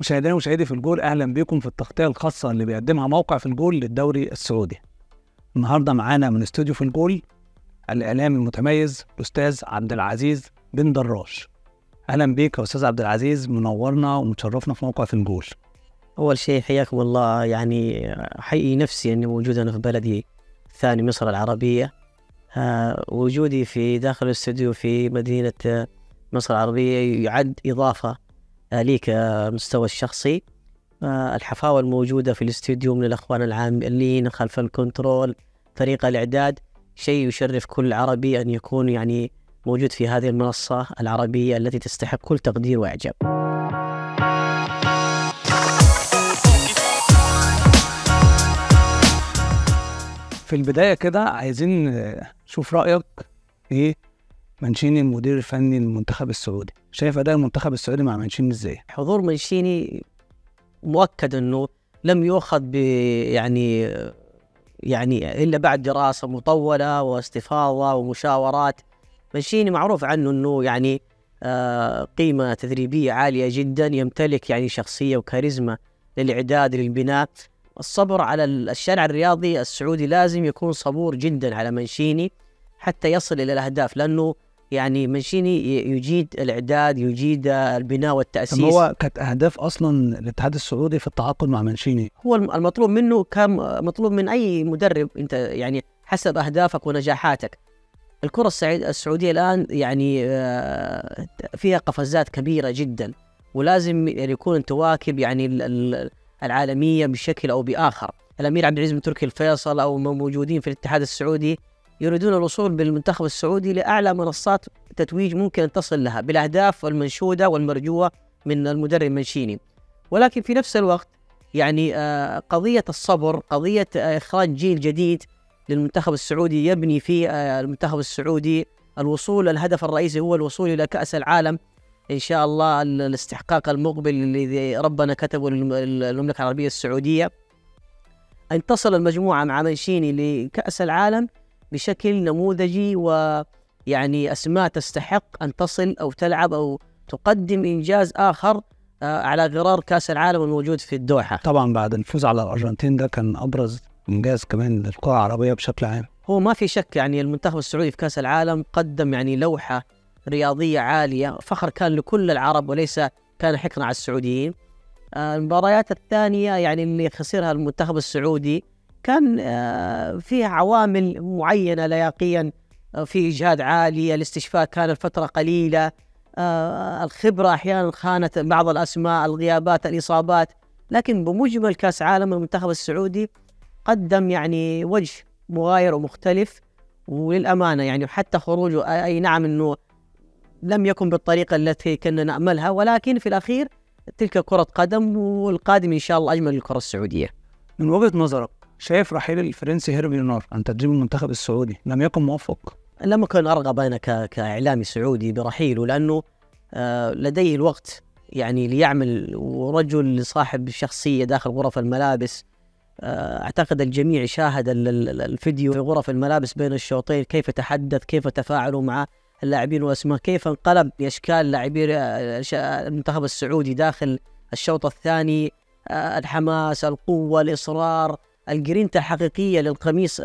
مشاهدينا ومشاهدي في الجول، اهلا بكم في التغطيه الخاصه اللي بيقدمها موقع في الجول للدوري السعودي. النهارده معانا من استوديو في الجول الاعلامي المتميز الاستاذ عبد العزيز بن دراج. اهلا بيك يا استاذ عبد العزيز، منورنا ومتشرفنا في موقع في الجول. اول شيء حياكم الله، يعني حقيقي نفسي اني موجود انا في بلدي الثاني مصر العربيه. وجودي في داخل الاستوديو في مدينه مصر العربيه يعد اضافه لي كمستوى الشخصي. الحفاوة الموجودة في الاستوديو من الأخوان العاملين خلف الكنترول، فريق الإعداد، شيء يشرف كل عربي أن يكون يعني موجود في هذه المنصة العربية التي تستحق كل تقدير وإعجاب. في البداية كده عايزين نشوف رأيك إيه مانشيني المدير الفني للمنتخب السعودي، شايف اداء المنتخب السعودي مع مانشيني ازاي؟ حضور مانشيني مؤكد انه لم يؤخذ ب يعني الا بعد دراسه مطوله واستفاضه ومشاورات. مانشيني معروف عنه انه يعني قيمه تدريبيه عاليه جدا، يمتلك يعني شخصيه وكاريزما للاعداد للبناء. الصبر على الشارع الرياضي السعودي لازم يكون صبور جدا على مانشيني حتى يصل الى الاهداف، لانه يعني مانشيني يجيد الاعداد، يجيد البناء والتاسيس. هو كانت اهداف اصلا الاتحاد السعودي في التعاقد مع مانشيني، هو المطلوب منه، كان مطلوب من اي مدرب انت يعني حسب اهدافك ونجاحاتك. الكره السعوديه الان يعني فيها قفزات كبيره جدا، ولازم يكون تواكب يعني العالميه بشكل او باخر. الامير عبد العزيز بن تركي الفيصل او موجودين في الاتحاد السعودي يريدون الوصول بالمنتخب السعودي لأعلى منصات تتويج ممكن أن تصل لها بالأهداف المنشودة والمرجوة من المدرب مانشيني. ولكن في نفس الوقت يعني قضية الصبر، قضية إخراج جيل جديد للمنتخب السعودي يبني في المنتخب السعودي الوصول. الهدف الرئيسي هو الوصول إلى كأس العالم إن شاء الله، الاستحقاق المقبل الذي ربنا كتبه للمملكة العربية السعودية، أن تصل المجموعة مع مانشيني لكأس العالم بشكل نموذجي، ويعني أسماء تستحق أن تصل أو تلعب أو تقدم إنجاز آخر على غرار كأس العالم الموجود في الدوحة. طبعا بعد الفوز على الأرجنتين ده كان أبرز إنجاز كمان للقوى العربية بشكل عام. هو ما في شك يعني المنتخب السعودي في كأس العالم قدم يعني لوحة رياضية عالية، فخر كان لكل العرب وليس كان حكرا على السعوديين. المباريات الثانية يعني اللي خسرها المنتخب السعودي كان فيها عوامل معينة لياقيا، في إجهاد عالي، الاستشفاء كان الفترة قليلة، الخبرة أحيانا خانت بعض الأسماء، الغيابات، الإصابات. لكن بمجمل كأس عالم المنتخب السعودي قدم يعني وجه مغاير ومختلف، وللأمانة يعني حتى خروجه أي نعم أنه لم يكن بالطريقة التي كنا نأملها، ولكن في الأخير تلك كرة قدم، والقادم إن شاء الله أجمل الكرة السعودية. من وجهة نظرك شايف رحيل الفرنسي هيربيونور عن تدريب المنتخب السعودي لم يكن موفق؟ لم أكن أرغب أنا كإعلامي سعودي برحيله، لأنه لديه الوقت يعني ليعمل، ورجل صاحب شخصية داخل غرف الملابس. أعتقد الجميع شاهد الفيديو في غرف الملابس بين الشوطين، كيف تحدث، كيف تفاعلوا مع اللاعبين وأسماء، كيف انقلب أشكال لاعبي المنتخب السعودي داخل الشوط الثاني. الحماس، القوة، الإصرار، الجرينتا الحقيقية للقميص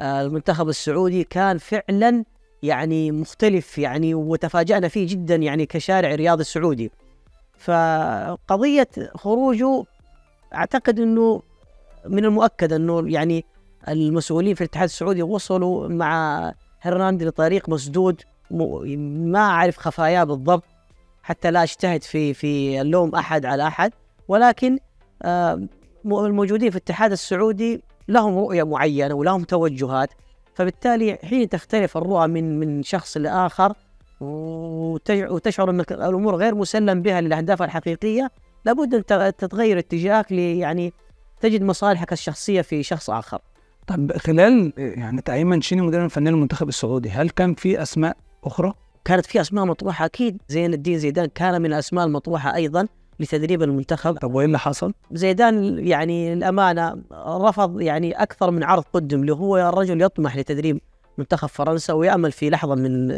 المنتخب السعودي كان فعلا يعني مختلف يعني، وتفاجأنا فيه جدا يعني كشارع رياضي سعودي. فقضية خروجه أعتقد أنه من المؤكد أنه يعني المسؤولين في الاتحاد السعودي وصلوا مع هيرناند لطريق مسدود، ما أعرف خفاياه بالضبط حتى لا أجتهد في اللوم أحد على أحد، ولكن الموجودين في الاتحاد السعودي لهم رؤية معينة ولهم توجهات، فبالتالي حين تختلف الرؤى من شخص لآخر وتشعر أن الأمور غير مسلم بها للأهداف الحقيقية، لابد أن تتغير اتجاهك يعني تجد مصالحك الشخصية في شخص آخر. طب خلال يعني تعيين مانشيني مدير فني للمنتخب السعودي، هل كان في أسماء أخرى؟ كانت في أسماء مطروحة أكيد، زين الدين زيدان كان من الأسماء المطروحة أيضا لتدريب المنتخب. طب وإيه اللي حصل؟ زيدان يعني الأمانة رفض يعني أكثر من عرض قدم له، هو الرجل يطمح لتدريب منتخب فرنسا، ويأمل في لحظة من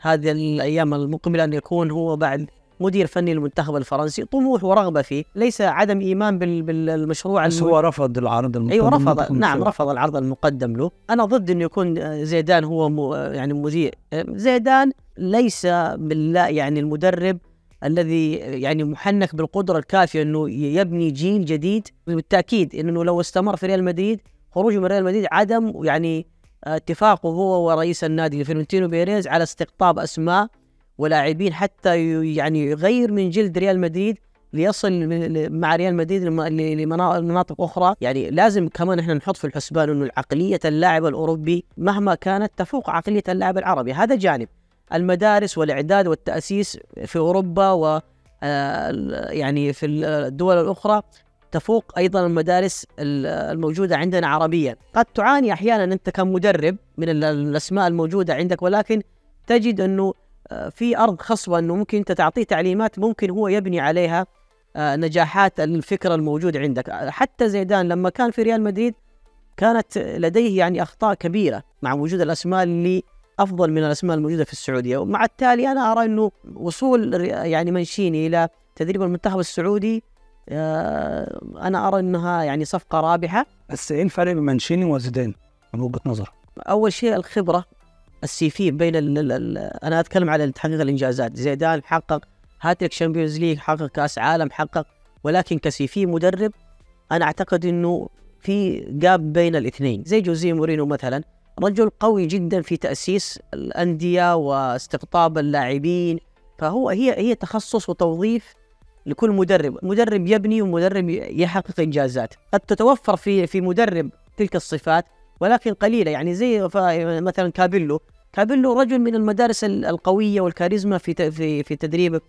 هذه الأيام المقبلة أن يكون هو بعد مدير فني المنتخب الفرنسي، طموح ورغبه فيه، ليس عدم ايمان بالمشروع. بس هو رفض العرض المقدم. ايوه رفض، نعم رفض العرض المقدم له. انا ضد انه يكون زيدان هو يعني مذيع. زيدان ليس يعني المدرب الذي يعني محنك بالقدره الكافيه انه يبني جيل جديد. بالتاكيد انه لو استمر في ريال مدريد، خروجه من ريال مدريد عدم يعني اتفاقه هو ورئيس النادي فلورنتينو بيريز على استقطاب اسماء ولاعبين حتى يعني يغير من جلد ريال مدريد ليصل مع ريال مدريد لمناطق اخرى. يعني لازم كمان احنا نحط في الحسبان انه عقليه اللاعب الاوروبي مهما كانت تفوق عقليه اللاعب العربي. هذا جانب المدارس والاعداد والتاسيس في اوروبا و يعني في الدول الاخرى تفوق ايضا المدارس الموجوده عندنا عربيا. قد تعاني احيانا انت كمدرب من الاسماء الموجوده عندك، ولكن تجد انه في أرض خصبة أنه ممكن أنت تعطيه تعليمات ممكن هو يبني عليها نجاحات الفكرة الموجودة عندك. حتى زيدان لما كان في ريال مدريد كانت لديه يعني أخطاء كبيرة مع وجود الأسماء اللي أفضل من الأسماء الموجودة في السعودية. ومع التالي أنا أرى أنه وصول يعني مانشيني إلى تدريب المنتخب السعودي أنا أرى أنها يعني صفقة رابحة. بس إيه الفرق بين مانشيني وزيدان من وجهة نظر؟ أول شيء الخبرة، السي في بين انا اتكلم على تحقيق الانجازات. زيدان حقق هاتريك شامبيونز ليج، حقق كاس عالم، حقق، ولكن كسي في مدرب انا اعتقد انه في جاب بين الاثنين. زي جوزيه مورينو مثلا، رجل قوي جدا في تاسيس الانديه واستقطاب اللاعبين، فهو هي تخصص وتوظيف لكل مدرب، مدرب يبني ومدرب يحقق انجازات. قد تتوفر في مدرب تلك الصفات ولكن قليلة. يعني زي مثلا كابيلو رجل من المدارس القوية والكاريزما في تدريب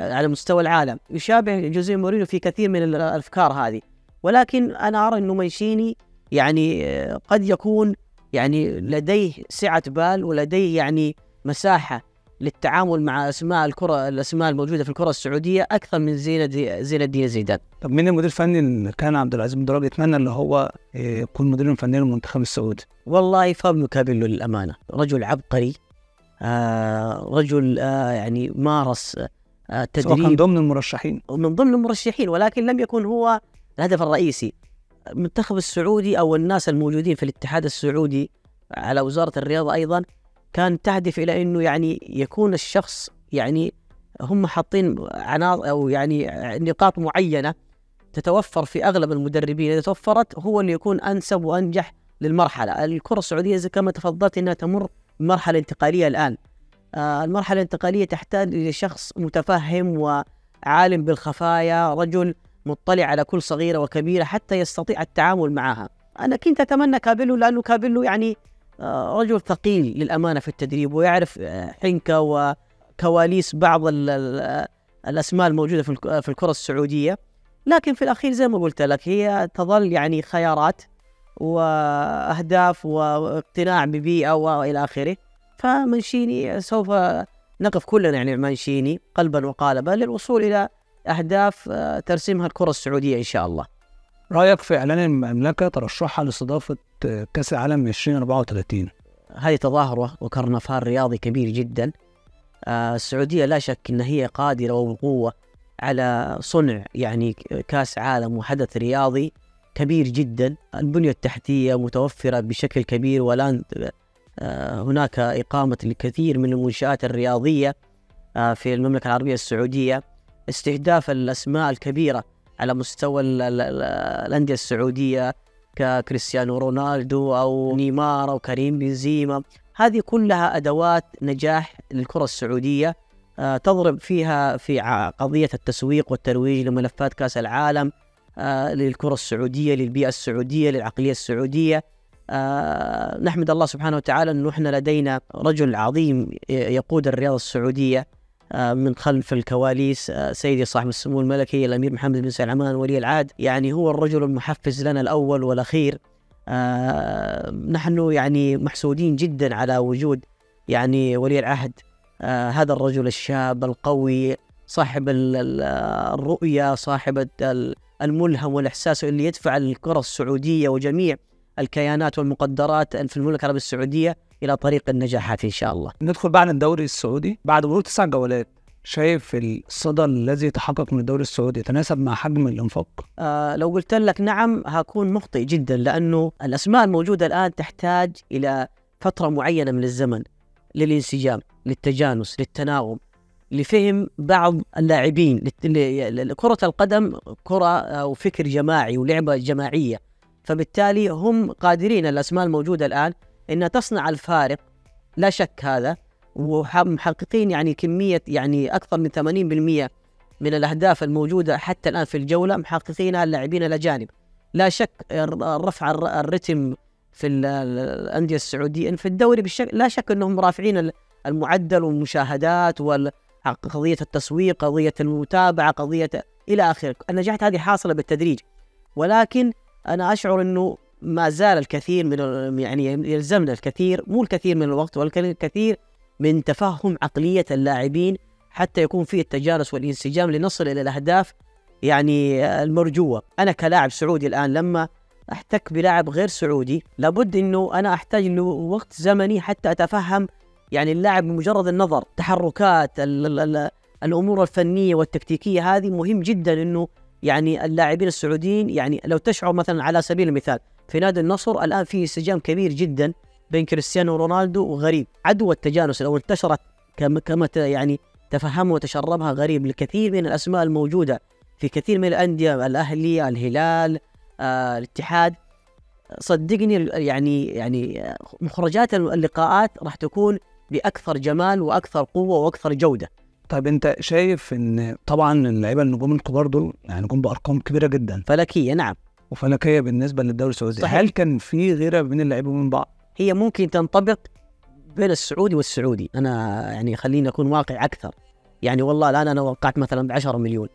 على مستوى العالم، يشابه جوزيه مورينو في كثير من الأفكار هذه. ولكن أنا أرى أنه مانشيني يعني قد يكون يعني لديه سعة بال ولديه يعني مساحة للتعامل مع الأسماء الموجودة في الكرة السعودية أكثر من زين الدين زيدان. طب مين المدير الفني اللي كان عبد العزيز بن دراج يتمنى اللي هو يكون مدير فني للمنتخب السعودي؟ والله فابنو كابيلو للأمانة، رجل عبقري، رجل يعني مارس التدريب، كان من ضمن المرشحين ولكن لم يكن هو الهدف الرئيسي. المنتخب السعودي أو الناس الموجودين في الاتحاد السعودي على وزارة الرياضة أيضا كان تهدف إلى أنه يعني يكون الشخص يعني هم حاطين عناصر أو يعني نقاط معينة تتوفر في أغلب المدربين، إذا توفرت هو اللي يكون أنسب وأنجح للمرحلة. الكرة السعودية زي كما تفضلت أنها تمر مرحلة انتقالية الآن. المرحلة الانتقالية تحتاج لشخص متفهم وعالم بالخفايا، رجل مطلع على كل صغيرة وكبيرة حتى يستطيع التعامل معها. أنا كنت أتمنى كابيلو لأنه كابيلو يعني رجل ثقيل للأمانة في التدريب ويعرف حنكة وكواليس بعض الأسماء الموجودة في الكرة السعودية. لكن في الأخير زي ما قلت لك هي تظل يعني خيارات وأهداف واقتناع ببيئة وإلى آخره. فمانشيني سوف نقف كلنا يعني مانشيني قلبا وقالبا للوصول إلى أهداف ترسمها الكرة السعودية إن شاء الله. رأيك في إعلان المملكة ترشحها لاستضافة كأس العالم 2034؟ هذه تظاهرة وكرنفال رياضي كبير جدا. السعودية لا شك أن هي قادرة وبقوة على صنع يعني كأس عالم وحدث رياضي كبير جدا. البنية التحتية متوفرة بشكل كبير، والآن هناك إقامة الكثير من المنشآت الرياضية في المملكة العربية السعودية. استهداف الأسماء الكبيرة على مستوى الأندية السعودية ككريستيانو رونالدو أو نيمار أو كريم بنزيما، هذه كلها أدوات نجاح للكرة السعودية تضرب فيها في قضية التسويق والترويج لملفات كأس العالم، للكرة السعودية، للبيئة السعودية، للعقلية السعودية. نحمد الله سبحانه وتعالى أنه إحنا لدينا رجل عظيم يقود الرياضة السعودية من خلف الكواليس، سيدي صاحب السمو الملكي الأمير محمد بن سلمان ولي العهد، يعني هو الرجل المحفز لنا الأول والأخير. نحن يعني محسودين جدا على وجود يعني ولي العهد، هذا الرجل الشاب القوي صاحب الرؤية، صاحب الملهم والإحساس اللي يدفع الكرة السعودية وجميع الكيانات والمقدرات في المملكة العربية السعودية إلى طريق النجاحات إن شاء الله. ندخل بعد الدوري السعودي بعد مرور 9 جولات شايف الصدى الذي يتحقق من الدوري السعودي يتناسب مع حجم الانفاق؟ لو قلت لك نعم هكون مخطئ جدا، لانه الاسماء الموجوده الان تحتاج الى فتره معينه من الزمن للانسجام، للتجانس، للتناغم، لفهم بعض اللاعبين. كرة القدم كرة وفكر جماعي ولعبة جماعية، فبالتالي هم قادرين الأسماء الموجودة الآن إنها تصنع الفارق لا شك هذا، ومحققين يعني كمية يعني أكثر من 80% من الأهداف الموجودة حتى الآن في الجولة محققينها اللاعبين الأجانب. لا شك رفع الرتم في الأندية السعودية في الدوري لا شك أنهم رافعين المعدل والمشاهدات قضية التسويق، قضية المتابعة، قضية إلى آخره. النجاحات هذه حاصلة بالتدريج، ولكن أنا أشعر أنه ما زال الكثير من يعني يلزمنا الكثير، مو الكثير من الوقت ولكن الكثير من تفهم عقلية اللاعبين حتى يكون فيه التجانس والانسجام لنصل إلى الأهداف يعني المرجوة. أنا كلاعب سعودي الآن لما أحتك بلاعب غير سعودي لابد أنه أنا أحتاج له وقت زمني حتى أتفهم يعني اللاعب بمجرد النظر، تحركات الأمور الفنية والتكتيكية هذه مهم جدا أنه يعني اللاعبين السعوديين يعني لو تشعر مثلا على سبيل المثال في نادي النصر الآن في انسجام كبير جدا بين كريستيانو رونالدو وغريب. عدوى التجانس لو انتشرت كما يعني تفهمها وتشربها غريب لكثير من الأسماء الموجودة في كثير من الأندية، الأهلي، الهلال، الاتحاد، صدقني يعني مخرجات اللقاءات راح تكون بأكثر جمال وأكثر قوة وأكثر جودة. طيب أنت شايف أن طبعا اللعيبة النجوم الكبار دول يعني نجوم بأرقام كبيرة جدا، فلكية نعم وفلكية بالنسبة للدوري السعودي، هل كان في غيرة بين اللعيبة من بعض؟ هي ممكن تنطبق بين السعودي والسعودي، أنا يعني خليني أكون واقع أكثر، يعني والله الآن أنا وقعت مثلا ب 10 مليون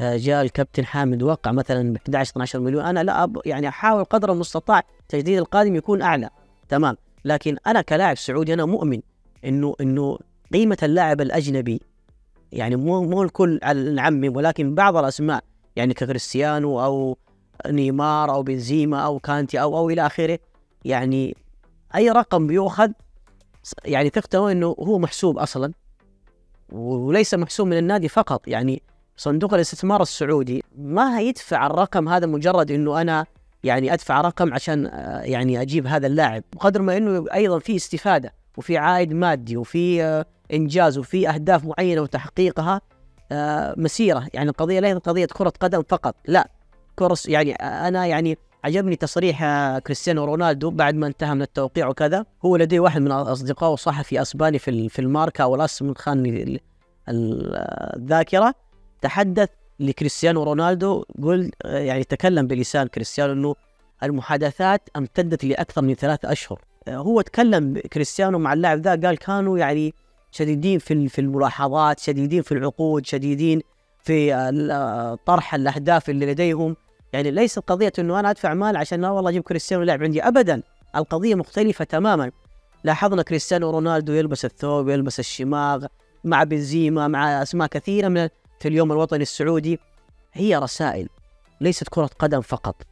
جاء الكابتن حامد وقع مثلا ب 11-12 مليون، أنا لا يعني أحاول قدر المستطاع تجديد القادم يكون أعلى تمام، لكن أنا كلاعب سعودي أنا مؤمن إنه قيمة اللاعب الأجنبي يعني مو الكل نعمم، ولكن بعض الأسماء يعني ككريستيانو أو نيمار أو بنزيما أو كانتي أو إلى آخره، يعني أي رقم بيؤخذ يعني تختار إنه هو محسوب أصلا وليس محسوب من النادي فقط، يعني صندوق الاستثمار السعودي ما هيدفع الرقم هذا مجرد إنه أنا يعني أدفع رقم عشان يعني أجيب هذا اللاعب، قدر ما إنه أيضا في استفادة وفي عائد مادي وفي إنجاز وفي أهداف معينة وتحقيقها مسيرة. يعني القضية ليست قضية كرة قدم فقط، لا كورس يعني أنا يعني عجبني تصريح كريستيانو رونالدو بعد ما انتهى من التوقيع وكذا، هو لديه واحد من أصدقائه صحفي أسباني في الماركة والأس من خان الذاكرة تحدث لكريستيانو رونالدو، قل يعني تكلم بلسان كريستيانو أنه المحادثات امتدت لأكثر من 3 أشهر. هو تكلم كريستيانو مع اللاعب ذا قال كانوا يعني شديدين في الملاحظات، شديدين في العقود، شديدين في طرح الأهداف اللي لديهم، يعني ليس القضية أنه أنا أدفع مال عشان لا والله أجيب كريستيانو لاعب عندي أبدا، القضية مختلفة تماما. لاحظنا كريستيانو رونالدو يلبس الثوب، يلبس الشماغ مع بنزيما، مع أسماء كثيرة من في اليوم الوطني السعودي، هي رسائل ليست كرة قدم فقط.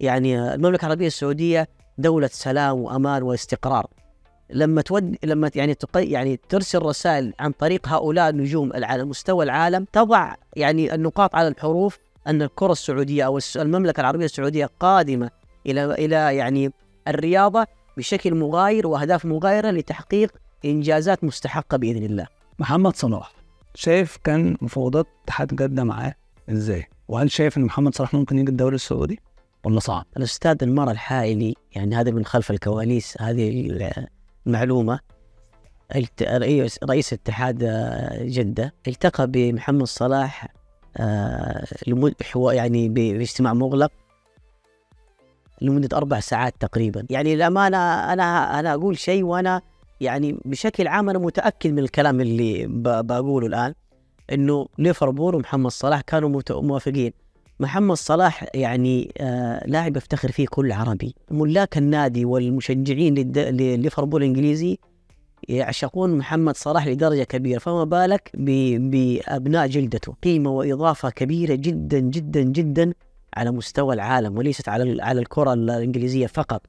يعني المملكة العربية السعودية دولة سلام وأمان واستقرار، لما يعني ترسل رسائل عن طريق هؤلاء النجوم على مستوى العالم، تضع يعني النقاط على الحروف أن الكرة السعودية أو المملكة العربية السعودية قادمة إلى يعني الرياضة بشكل مغاير وأهداف مغايرة لتحقيق إنجازات مستحقة بإذن الله. محمد صلاح شايف كان مفاوضات اتحاد جدة معاه إزاي؟ وهل شايف أن محمد صلاح ممكن يجي الدوري السعودي؟ والله صعب. الأستاذ انمار الحائلي يعني هذا من خلف الكواليس هذه المعلومة، رئيس اتحاد جدة التقى بمحمد صلاح يعني باجتماع مغلق لمدة 4 ساعات تقريبا. يعني الأمانة أنا أقول شيء وأنا يعني بشكل عام أنا متأكد من الكلام اللي بقوله الآن، إنه ليفربول ومحمد صلاح كانوا موافقين. محمد صلاح يعني لاعب يفتخر فيه كل عربي، ملاك النادي والمشجعين لليفربول الانجليزي يعشقون محمد صلاح لدرجه كبيره، فما بالك بابناء جلدته، قيمه واضافه كبيره جدا جدا جدا على مستوى العالم وليست على الكره الانجليزيه فقط.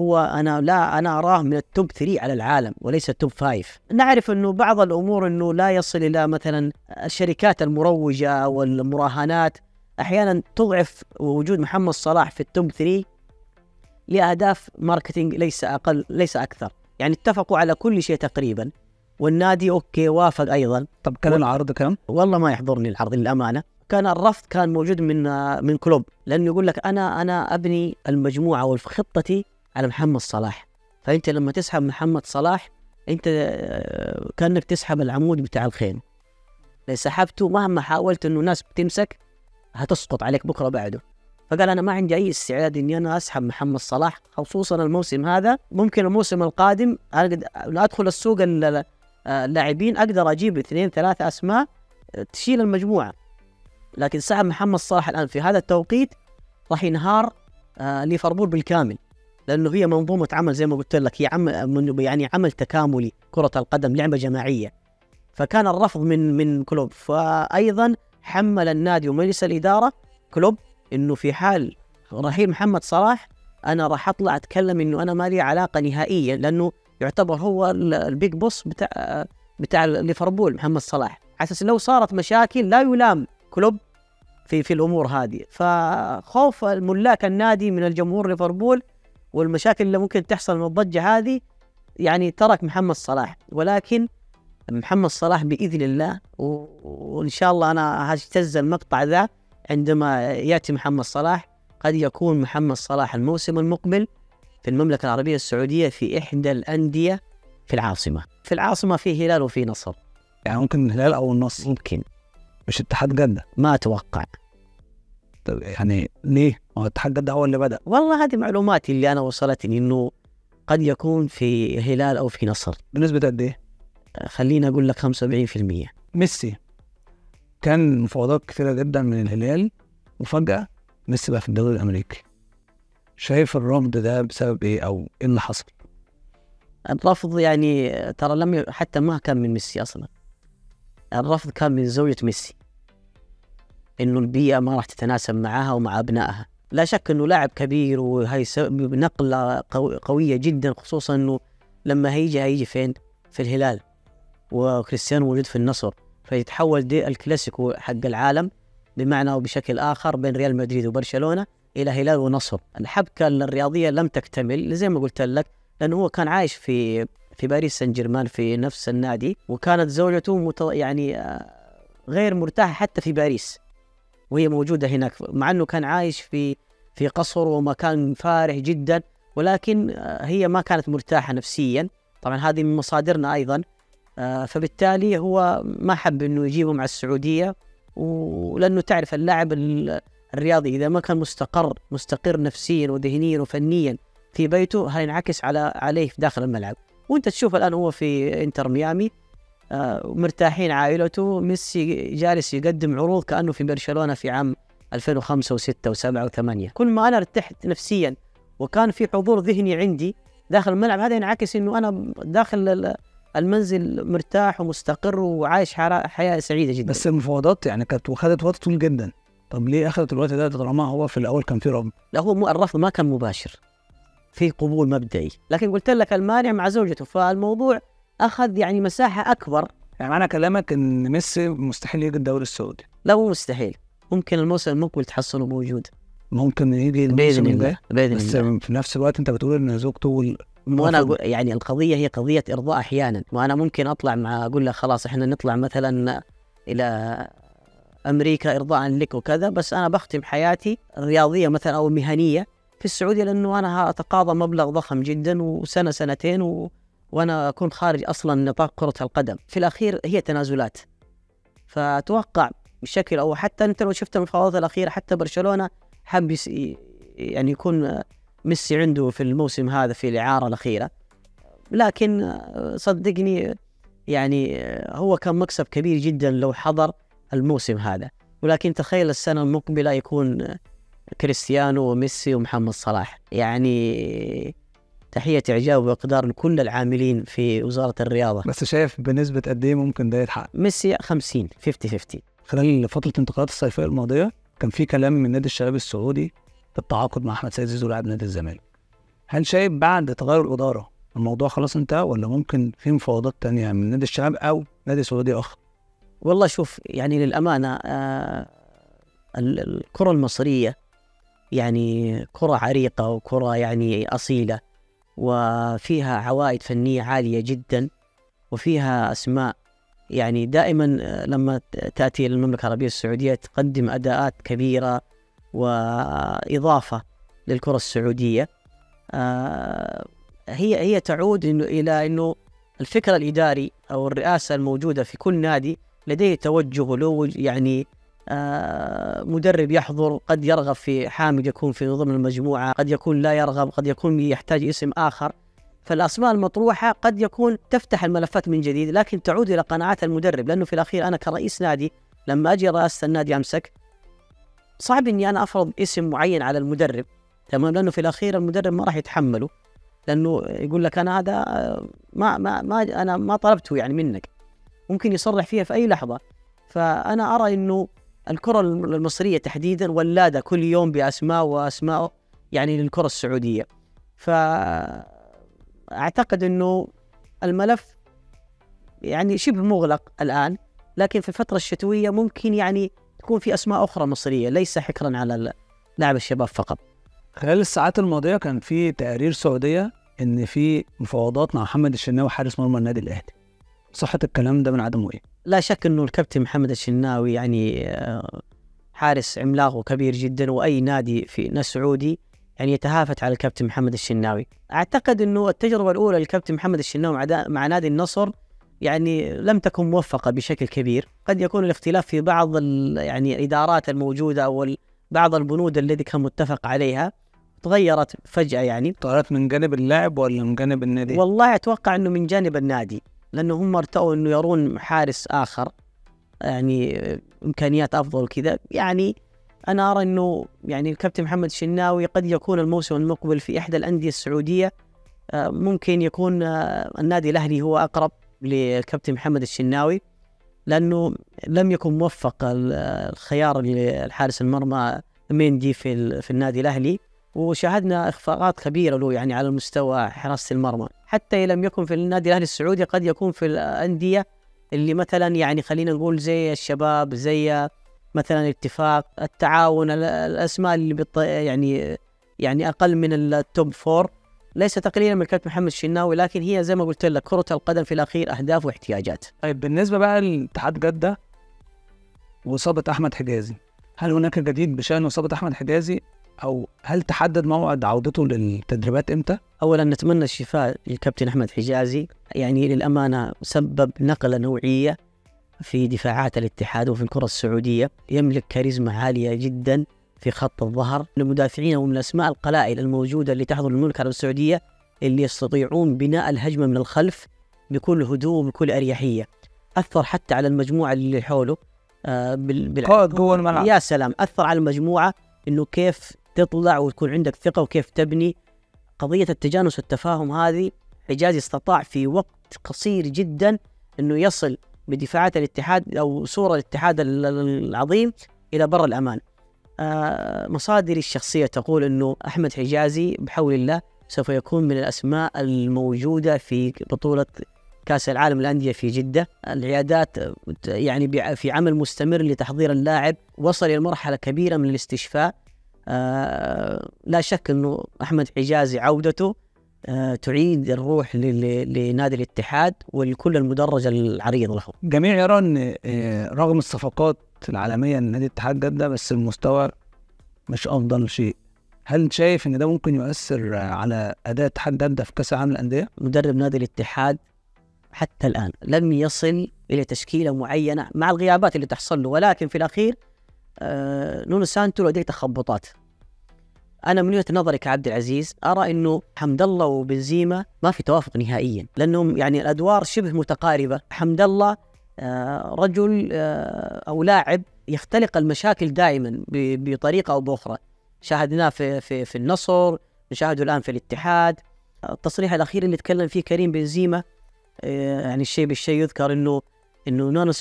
هو أنا أراه من التوب 3 على العالم وليس التوب 5. نعرف أنه بعض الأمور أنه لا يصل إلى مثلا الشركات المروجة والمراهنات أحيانا تضعف وجود محمد صلاح في التوب 3 لأهداف ماركتينج ليس أقل ليس أكثر. يعني اتفقوا على كل شيء تقريبا والنادي أوكي وافق أيضا. طب كان العرض كم؟ والله ما يحضرني العرض للأمانة. كان الرفض كان موجود من كلوب، لأنه يقول لك أنا أبني المجموعة وخطتي على محمد صلاح، فأنت لما تسحب محمد صلاح أنت كأنك تسحب العمود بتاع الخيمة، لو سحبته مهما حاولت أنه ناس بتمسك هتسقط عليك بكرة بعده. فقال أنا ما عندي أي استعداد أني أنا أسحب محمد صلاح، خصوصا الموسم هذا. ممكن الموسم القادم أنا أدخل السوق اللاعبين أقدر أجيب 2-3 أسماء تشيل المجموعة، لكن سحب محمد صلاح الآن في هذا التوقيت راح ينهار ليفربول بالكامل، لأنه هي منظومة عمل زي ما قلت لك، هي عمل تكاملي، كرة القدم لعبة جماعية. فكان الرفض من كلوب، فأيضا حمل النادي ومجلس الإدارة كلوب إنه في حال رحيل محمد صلاح أنا راح أطلع أتكلم إنه أنا ما لي علاقة نهائيا، لأنه يعتبر هو البيج بوس بتاع ليفربول محمد صلاح، على أساس لو صارت مشاكل لا يلام كلوب في الأمور هذه. فخوف ملاك النادي من الجمهور ليفربول والمشاكل اللي ممكن تحصل من الضجة هذه يعني ترك محمد صلاح. ولكن محمد صلاح بإذن الله، وإن شاء الله أنا هجتز المقطع ذا عندما يأتي محمد صلاح، قد يكون محمد صلاح الموسم المقبل في المملكة العربية السعودية في إحدى الأندية في العاصمة. في العاصمة في هلال وفي نصر، يعني ممكن الهلال أو النصر، ممكن مش اتحاد جدة. ما أتوقع. طب يعني ليه؟ هو اتحاد جدة هو اللي بدأ. والله هذه معلوماتي اللي أنا وصلتني إنه قد يكون في هلال أو في نصر. بنسبة قد إيه؟ خلينا أقول لك 75%. ميسي كان مفاوضات كثيرة جدا من الهلال وفجأة ميسي بقى في الدوري الأمريكي. شايف الرفض ده بسبب إيه أو إيه اللي حصل؟ الرفض يعني ترى لم حتى ما كان من ميسي أصلا. الرفض كان من زوجة ميسي، إنه البيئة ما راح تتناسب معها ومع أبنائها. لا شك إنه لاعب كبير وهي نقلة قوية جدا، خصوصا إنه لما هيجي فين؟ في الهلال، وكريستيانو موجود في النصر، فيتحول دي الكلاسيكو حق العالم بمعنى أو بشكل آخر بين ريال مدريد وبرشلونة إلى هلال ونصر. الحبكة الرياضية لم تكتمل زي ما قلت لك، لأنه هو كان عايش في باريس سان جيرمان في نفس النادي، وكانت زوجته يعني غير مرتاحة حتى في باريس وهي موجودة هناك، مع أنه كان عايش في قصر ومكان فارح جدا، ولكن هي ما كانت مرتاحة نفسيا. طبعا هذه من مصادرنا أيضا. فبالتالي هو ما حب أنه يجيبه مع السعودية، ولأنه تعرف اللاعب الرياضي إذا ما كان مستقر نفسيا وذهنيا وفنيا في بيته هينعكس عليه في داخل الملعب. وانت تشوف الآن هو في انتر ميامي مرتاحين عائلته، ميسي جالس يقدم عروض كأنه في برشلونة في عام 2005 و6 و7 و8. كل ما أنا ارتحت نفسيا وكان في حضور ذهني عندي داخل الملعب، هذا ينعكس أنه أنا داخل المنزل مرتاح ومستقر وعايش حياة سعيدة جدا. بس المفاوضات يعني كانت وخذت وقت طويل جدا، طب ليه أخذت الوقت ده طالما هو في الأول كان في رفض؟ لا، هو الرفض ما كان مباشر، في قبول مبدئي، لكن قلت لك المانع مع زوجته، فالموضوع أخذ يعني مساحة أكبر. يعني معنى كلامك إن ميسي مستحيل يجي الدوري السعودي؟ لا، مو مستحيل، ممكن الموسم المقبل تحصله موجود، ممكن يجي بإذن الله. بس في نفس الوقت أنت بتقول إن زوجته، وأنا يعني القضية هي قضية إرضاء أحيانا، وأنا ممكن أطلع أقول له خلاص إحنا نطلع مثلا إلى أمريكا إرضاء لك وكذا، بس أنا بختم حياتي الرياضية مثلا أو المهنية في السعودية، لأنه أنا هأتقاضى مبلغ ضخم جدا وسنة سنتين وأنا أكون خارج أصلا نطاق كرة القدم. في الأخير هي تنازلات، فأتوقع بشكل أو حتى أنت لو شفت المفاوضات الأخيرة حتى برشلونة حب يعني يكون ميسي عنده في الموسم هذا في الإعارة الأخيرة، لكن صدقني يعني هو كان مكسب كبير جدا لو حضر الموسم هذا. ولكن تخيل السنة المقبلة يكون كريستيانو وميسي ومحمد صلاح. يعني تحية إعجاب وإقدار لكل العاملين في وزارة الرياضة. بس شايف بنسبة قد إيه ممكن ده يتحقق؟ ميسي 50-50. خلال فترة الانتقالات الصيفية الماضية كان في كلام من نادي الشباب السعودي في التعاقد مع أحمد سيد زيزو لاعب نادي الزمالك، هل شايف بعد تغير الإدارة الموضوع خلاص انتهى، ولا ممكن في مفاوضات تانية من نادي الشباب أو نادي سعودي آخر؟ والله شوف، يعني للأمانة الكرة المصرية يعني كرة عريقة وكرة يعني أصيلة، وفيها عوائد فنية عالية جدا، وفيها أسماء يعني دائما لما تأتي للمملكة العربية السعودية تقدم أداءات كبيرة وإضافة للكرة السعودية. هي تعود إلى أنه الفكر الإداري أو الرئاسة الموجودة في كل نادي لديه توجه له، يعني مدرب يحضر قد يرغب في حامد يكون في ضمن المجموعة، قد يكون لا يرغب، قد يكون يحتاج اسم آخر. فالأسماء المطروحة قد يكون تفتح الملفات من جديد، لكن تعود إلى قناعات المدرب، لأنه في الأخير أنا كرئيس نادي لما أجي رئاسة النادي أمسك صعب إني أنا أفرض اسم معين على المدرب، تمام، لأنه في الأخير المدرب ما راح يتحمله، لأنه يقول لك أنا هذا ما طلبته يعني منك، ممكن يصرح فيها في أي لحظة. فأنا أرى إنه الكرة المصرية تحديدا ولادة كل يوم بأسماء وأسماء يعني للكرة السعودية. فأعتقد أنه الملف يعني شبه مغلق الآن، لكن في الفترة الشتوية ممكن يعني تكون في أسماء أخرى مصرية، ليس حكرا على لاعب الشباب فقط. خلال الساعات الماضية كان في تقارير سعودية أن في مفاوضات مع محمد الشناوي حارس مرمى النادي الأهلي، صحة الكلام ده من عدمه إيه؟ لا شك أنه الكابتن محمد الشناوي يعني حارس عملاق وكبير جدا، وأي نادي في سعودي يعني يتهافت على الكابتن محمد الشناوي. أعتقد أنه التجربة الأولى للكابتن محمد الشناوي مع نادي النصر يعني لم تكن موفقة بشكل كبير، قد يكون الاختلاف في بعض يعني الإدارات الموجودة أو بعض البنود التي كان متفق عليها تغيرت فجأة. يعني تغيرت من جانب اللاعب ولا من جانب النادي؟ والله أتوقع أنه من جانب النادي، لأنه هم ارتأوا أنه يرون حارس آخر يعني إمكانيات أفضل كذا. يعني أنا أرى أنه يعني الكابتن محمد الشناوي قد يكون الموسم المقبل في إحدى الأندية السعودية، ممكن يكون النادي الأهلي هو أقرب للكابتن محمد الشناوي، لأنه لم يكن موفق الخيار للحارس المرمى ميندي في النادي الأهلي، وشاهدنا إخفاقات كبيرة له يعني على مستوى حراسة المرمى، حتى لم يكن في النادي الأهلي السعودي قد يكون في الأندية اللي مثلا يعني خلينا نقول زي الشباب، زي مثلا الاتفاق، التعاون، الأسماء اللي يعني أقل من التوب فور. ليس تقليلا من كابتن محمد الشناوي، لكن هي زي ما قلت لك كرة القدم في الأخير أهداف واحتياجات. طيب بالنسبة بقى لاتحاد جدة وإصابة أحمد حجازي، هل هناك جديد بشأن إصابة أحمد حجازي؟ أو هل تحدد موعد عودته للتدريبات إمتى؟ أولا نتمنى الشفاء للكابتن أحمد حجازي، يعني للأمانة سبب نقلة نوعية في دفاعات الاتحاد وفي الكرة السعودية، يملك كاريزما عالية جدا في خط الظهر، المدافعين ومن الأسماء القلائل الموجودة اللي تحضر المملكة العربية السعودية اللي يستطيعون بناء الهجمة من الخلف بكل هدوء وبكل أريحية. أثر حتى على المجموعة اللي حوله قائد جوه الملعب، يا سلام، أثر على المجموعة إنه كيف تطلع وتكون عندك ثقة وكيف تبني قضية التجانس والتفاهم. هذه حجازي استطاع في وقت قصير جدا إنه يصل بدفاعات الاتحاد أو صورة الاتحاد العظيم إلى بر الأمان. مصادري الشخصية تقول أنه أحمد حجازي بحول الله سوف يكون من الأسماء الموجودة في بطولة كأس العالم الأندية في جدة. العيادات يعني في عمل مستمر لتحضير اللاعب، وصل إلى مرحلة كبيرة من الاستشفاء. لا شك أنه أحمد حجازي عودته تعيد الروح لنادي الاتحاد ولكل المدرج العريض له. جميع يرى أن رغم الصفقات العالمية لنادي اتحاد جدة بس المستوى مش أفضل شيء، هل شايف أن ده ممكن يؤثر على أداء اتحاد جدة في كأس العالم للأندية؟ مدرب نادي الاتحاد حتى الآن لم يصل إلى تشكيلة معينة مع الغيابات اللي تحصل له، ولكن في الأخير نونو سانتو لديه تخبطات. أنا من وجهة نظري كعبد العزيز أرى أنه حمد الله وبنزيما ما في توافق نهائيا، لأنهم يعني الأدوار شبه متقاربة. حمد الله رجل أو لاعب يختلق المشاكل دائما بطريقة أو بأخرى، شاهدناه في النصر، نشاهده الآن في الاتحاد. التصريح الأخير اللي تكلم فيه كريم بنزيما يعني الشيء بالشيء يذكر إنه نونو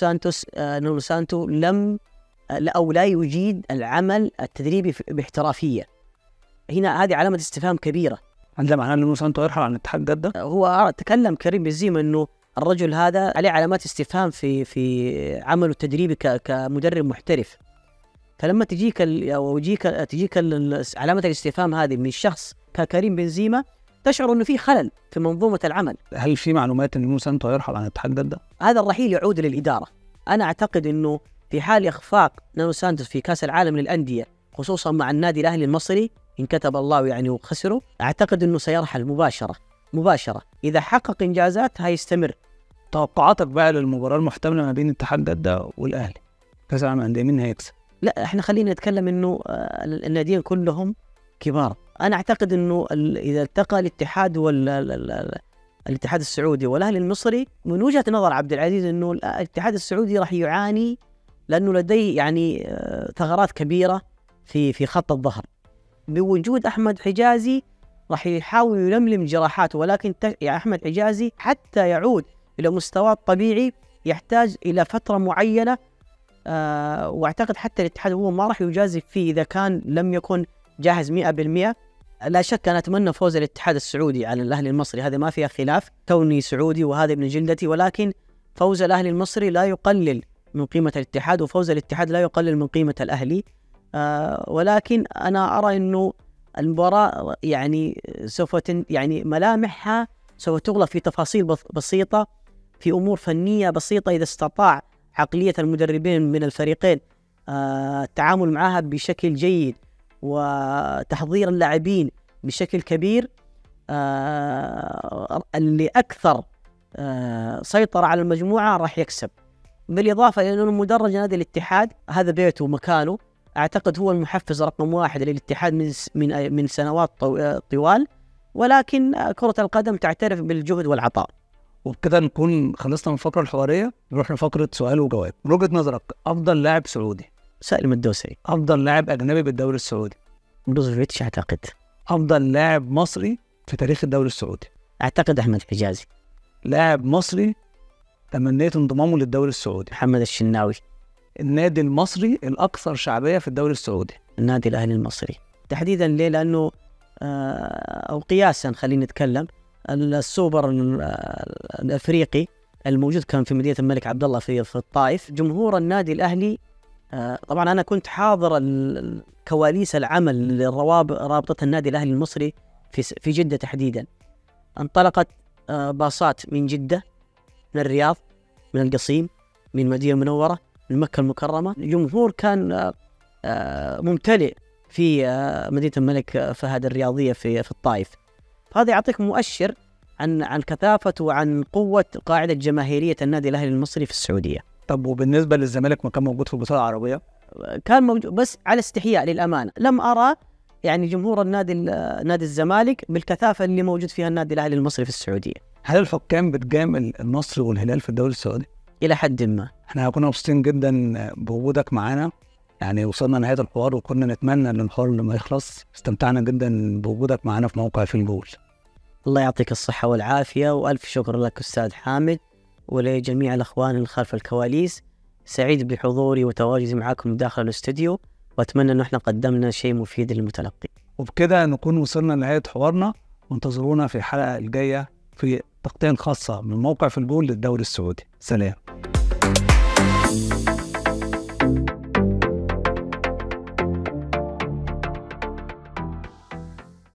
سانتو لم أو لا يجيد العمل التدريبي باحترافية. هنا هذه علامة استفهام كبيرة، ده معناه ان نونو سانتو هيرحل عن اتحاد جدة. هو تكلم كريم بنزيما انه الرجل هذا عليه علامات استفهام في عمله التدريبي كمدرب محترف. فلما تجيك علامة الاستفهام هذه من شخص ككريم بنزيما تشعر انه في خلل في منظومة العمل. هل في معلومات ان نونو سانتو هيرحل عن اتحاد جدة؟ هذا الرحيل يعود للإدارة. انا اعتقد انه في حال اخفاق نونو سانتو في كأس العالم للأندية خصوصا مع النادي الأهلي المصري إن كتب الله يعني وخسره، أعتقد أنه سيرحل مباشرة. إذا حقق إنجازات هيستمر. توقعاتك بقى للمباراة المحتملة ما بين اتحاد جدة والأهلي كأس العالم للأندية، مين هيكسب؟ لا احنا خلينا نتكلم أنه الناديين كلهم كبار. أنا أعتقد أنه إذا التقى الاتحاد الاتحاد السعودي والأهلي المصري، من وجهة نظر عبد العزيز أنه الاتحاد السعودي راح يعاني لأنه لديه يعني ثغرات كبيرة في خط الظهر. بوجود احمد حجازي راح يحاول يلملم جراحاته، ولكن يا احمد حجازي حتى يعود الى مستواه الطبيعي يحتاج الى فتره معينه، واعتقد حتى الاتحاد هو ما راح يجازف فيه اذا كان لم يكن جاهز 100%. لا شك انا اتمنى فوز الاتحاد السعودي على الاهلي المصري، هذا ما فيها خلاف، كوني سعودي وهذا ابن جلدتي، ولكن فوز الاهلي المصري لا يقلل من قيمه الاتحاد وفوز الاتحاد لا يقلل من قيمه الاهلي. ولكن أنا أرى أنه المباراة يعني سوف يعني ملامحها سوف تغلق في تفاصيل بسيطة، في أمور فنية بسيطة إذا استطاع عقلية المدربين من الفريقين التعامل معها بشكل جيد وتحضير اللاعبين بشكل كبير، اللي أكثر سيطرة على المجموعة راح يكسب. بالإضافة إلى أنه مدرج نادي الاتحاد هذا بيته ومكانه، أعتقد هو المحفز رقم 1 للاتحاد من سنوات طوال، ولكن كرة القدم تعترف بالجهد والعطاء. وبكذا نكون خلصنا من الفقرة الحوارية، نروح لفقرة سؤال وجواب. من وجهة نظرك أفضل لاعب سعودي؟ سالم الدوسري. أفضل لاعب أجنبي بالدوري السعودي؟ بروزوفيتش. أعتقد أفضل لاعب مصري في تاريخ الدوري السعودي؟ أعتقد أحمد حجازي. لاعب مصري تمنيت انضمامه للدوري السعودي؟ محمد الشناوي. النادي المصري الأكثر شعبية في الدوري السعودي؟ النادي الأهلي المصري تحديدا. ليه؟ لأنه أو قياسا خلينا نتكلم، السوبر الأفريقي الموجود كان في مدينة الملك عبد الله في الطائف، جمهور النادي الأهلي طبعا أنا كنت حاضر كواليس العمل لرابطة النادي الأهلي المصري في جدة تحديدا. انطلقت باصات من جدة، من الرياض، من القصيم، من المدينة المنورة، مكة المكرمة. الجمهور كان ممتلئ في مدينة الملك فهد الرياضية في الطائف. هذا يعطيك مؤشر عن كثافة وعن قوة قاعدة جماهيرية النادي الأهلي المصري في السعودية. طب وبالنسبة للزمالك ما كان موجود في البطولة العربية؟ كان موجود بس على استحياء للأمانة، لم أرى يعني جمهور نادي الزمالك بالكثافة اللي موجود فيها النادي الأهلي المصري في السعودية. هل الحكام بتجامل النصر والهلال في الدوري السعودي؟ إلى حد ما. احنا كنا مبسوطين جدا بوجودك معانا، يعني وصلنا نهاية الحوار وكنا نتمنى ان الحوار لما يخلص. استمتعنا جدا بوجودك معانا في موقع في الجول. الله يعطيك الصحة والعافية، وألف شكر لك أستاذ حامد ولجميع الأخوان اللي خلف الكواليس. سعيد بحضوري وتواجدي معاكم داخل الاستوديو، وأتمنى أن احنا قدمنا شيء مفيد للمتلقي. وبكده نكون وصلنا لنهاية حوارنا، وانتظرونا في الحلقة الجاية في تغطية خاصة من موقع في الجول للدوري السعودي. سلام.